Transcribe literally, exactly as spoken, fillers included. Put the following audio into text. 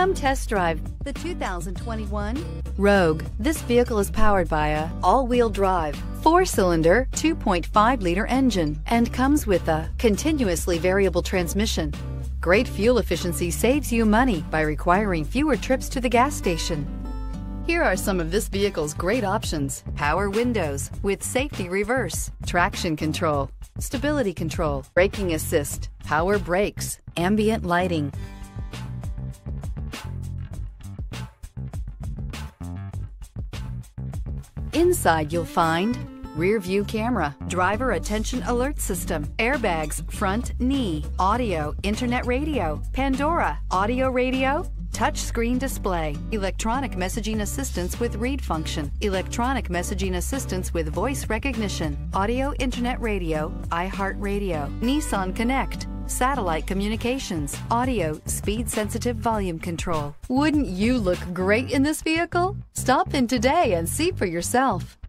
Come test drive the two thousand twenty-one Rogue. This vehicle is powered by a all-wheel drive, four-cylinder, two point five liter engine and comes with a continuously variable transmission. Great fuel efficiency saves you money by requiring fewer trips to the gas station. Here are some of this vehicle's great options: power windows with safety reverse, traction control, stability control, braking assist, power brakes, ambient lighting. Inside you'll find rear view camera, driver attention alert system, airbags, front knee, audio, internet radio, Pandora, audio radio, touchscreen display, electronic messaging assistance with read function, electronic messaging assistance with voice recognition, audio internet radio, iHeartRadio, Nissan Connect, satellite communications, audio, speed-sensitive volume control. Wouldn't you look great in this vehicle? Stop in today and see for yourself.